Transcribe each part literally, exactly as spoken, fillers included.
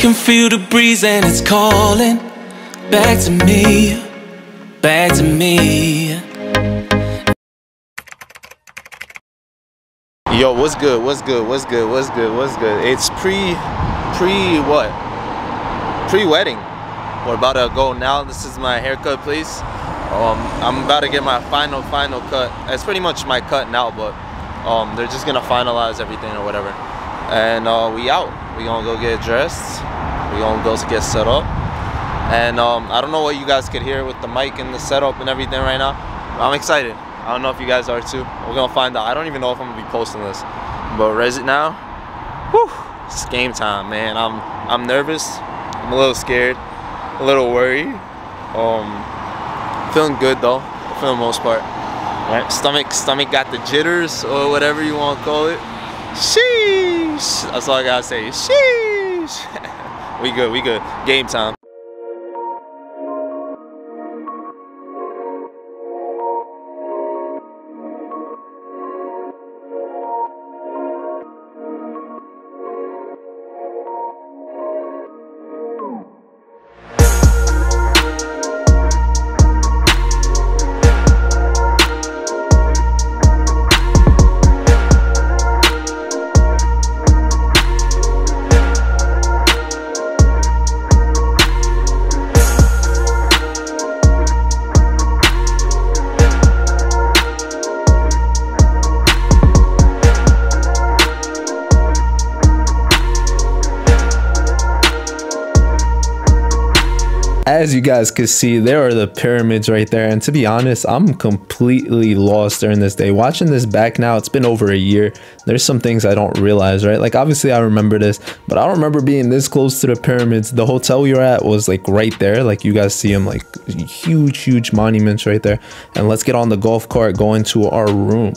can feel the breeze and it's calling back to me, back to me. Yo, what's good, what's good, what's good, what's good, what's good? It's pre, pre what? Pre-wedding. We're about to go now. This is my haircut place. Um, I'm about to get my final, final cut. It's pretty much my cut now, but um, they're just gonna finalize everything or whatever. And uh, we out. We gonna go get dressed. We gonna go get set up. And um, I don't know what you guys could hear with the mic and the setup and everything right now. I'm excited. I don't know if you guys are too. We're gonna find out. I don't even know if I'm gonna be posting this, but res it now. Whew, it's game time, man. I'm I'm nervous. I'm a little scared, a little worried. Um, feeling good though, for the most part. Right? Stomach, stomach got the jitters or whatever you want to call it. Sheesh. That's all I gotta say. Sheesh. We good. We good. Game time. As you guys could see, there are the pyramids right there, and to be honest, I'm completely lost during this day. Watching this back now, it's been over a year. There's some things I don't realize, right? Like, obviously I remember this, but I don't remember being this close to the pyramids. The hotel we were at was like right there, like you guys see them, like huge huge monuments right there. And let's get on the golf cart going to our room.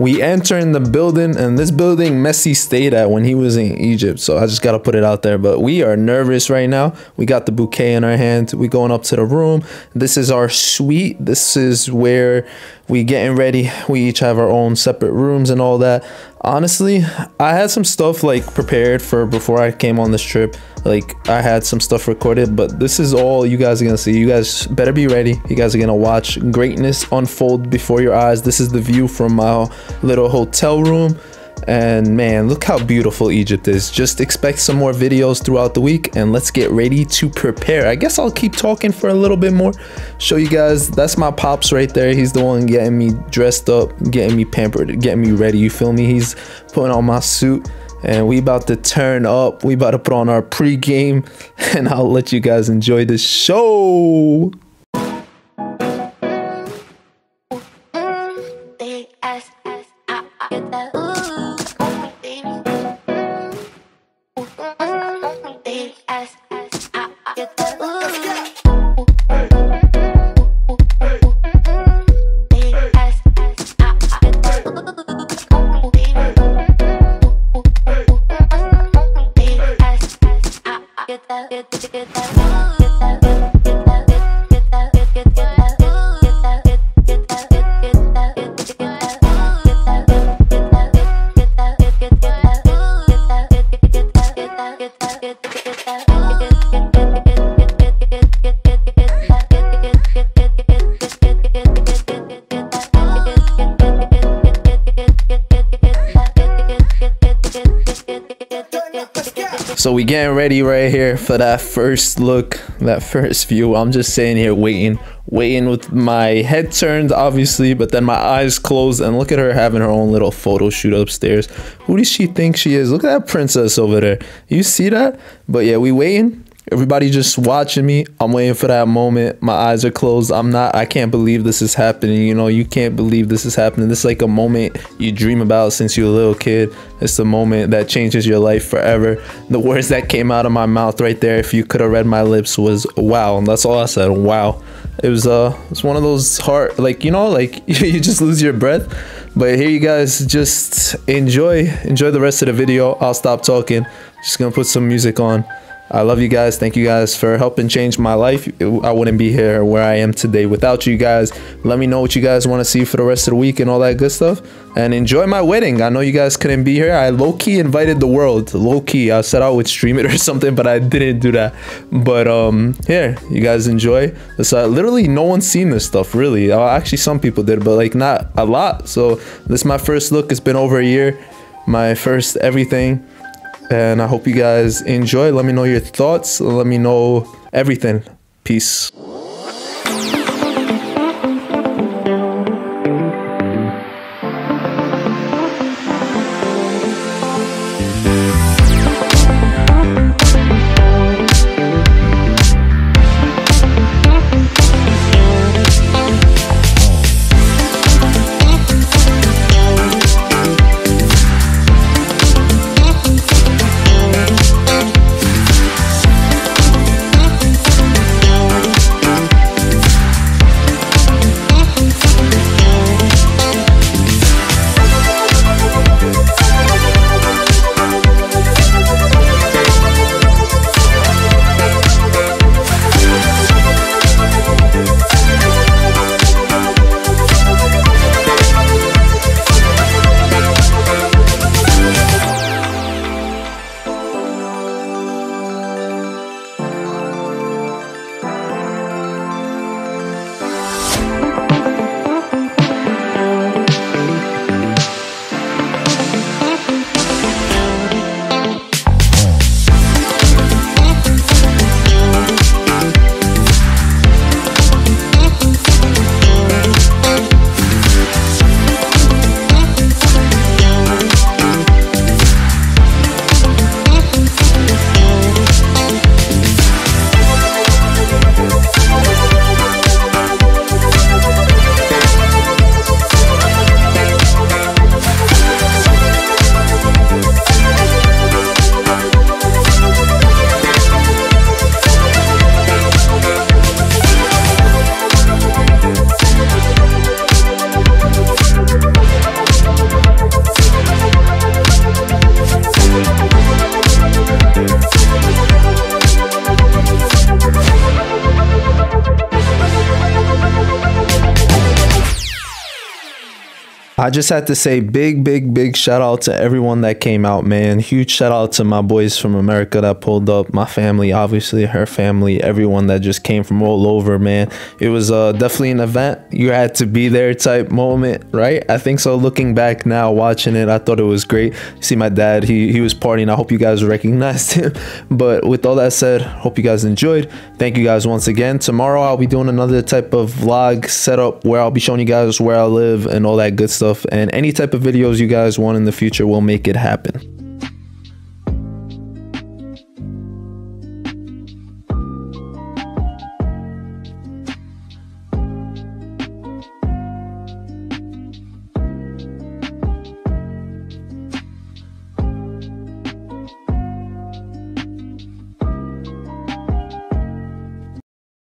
We enter in the building, and this building Messi stayed at when he was in Egypt, so I just gotta put it out there. But we are nervous right now. We got the bouquet in our hand. We're going up to the room. This is our suite. This is where we getting ready. We each have our own separate rooms and all that. Honestly, I had some stuff like prepared for before I came on this trip. Like, I had some stuff recorded, but this is all you guys are gonna see. You guys better be ready. You guys are gonna watch greatness unfold before your eyes. This is the view from my little hotel room, and man, look how beautiful Egypt is. Just expect some more videos throughout the week, and let's get ready to prepare. I guess I'll keep talking for a little bit more, show you guys. That's my pops right there. He's the one getting me dressed up, getting me pampered, getting me ready, you feel me? He's putting on my suit, and we about to turn up. We about to put on our pre-game, and I'll let you guys enjoy the show. So we getting ready right here for that first look, that first view. I'm just sitting here waiting, waiting with my head turned, obviously, but then my eyes closed. And look at her having her own little photo shoot upstairs. Who does she think she is? Look at that princess over there. You see that? But yeah, we waiting. Everybody just watching me. I'm waiting for that moment. My eyes are closed. I'm not, I can't believe this is happening. You know, you can't believe this is happening. This is like a moment you dream about since you're a little kid. It's the moment that changes your life forever. The words that came out of my mouth right there, if you could have read my lips, was wow. And that's all I said, wow. It was uh, it's one of those hard, like, you know, like you just lose your breath. But here you guys just enjoy, enjoy the rest of the video. I'll stop talking. Just gonna put some music on. I love you guys. Thank you guys for helping change my life. I wouldn't be here where I am today without you guys. Let me know what you guys want to see for the rest of the week and all that good stuff. And enjoy my wedding. I know you guys couldn't be here. I low-key invited the world. Low-key. I said I would stream it or something, but I didn't do that. But um, here, you guys enjoy. So, uh, literally, no one's seen this stuff, really. Uh, actually, some people did, but like not a lot. So this is my first look. It's been over a year. My first everything. And I hope you guys enjoy. Let me know your thoughts. Let me know everything. Peace. I just had to say big, big, big shout out to everyone that came out, man. Huge shout out to my boys from America that pulled up. My family, obviously, her family, everyone that just came from all over, man. It was uh, definitely an event. You had to be there type moment, right? I think so. Looking back now, watching it, I thought it was great. See, my dad, he, he was partying. I hope you guys recognized him. But with all that said, hope you guys enjoyed. Thank you guys once again. Tomorrow, I'll be doing another type of vlog setup where I'll be showing you guys where I live and all that good stuff. And any type of videos you guys want in the future, will make it happen.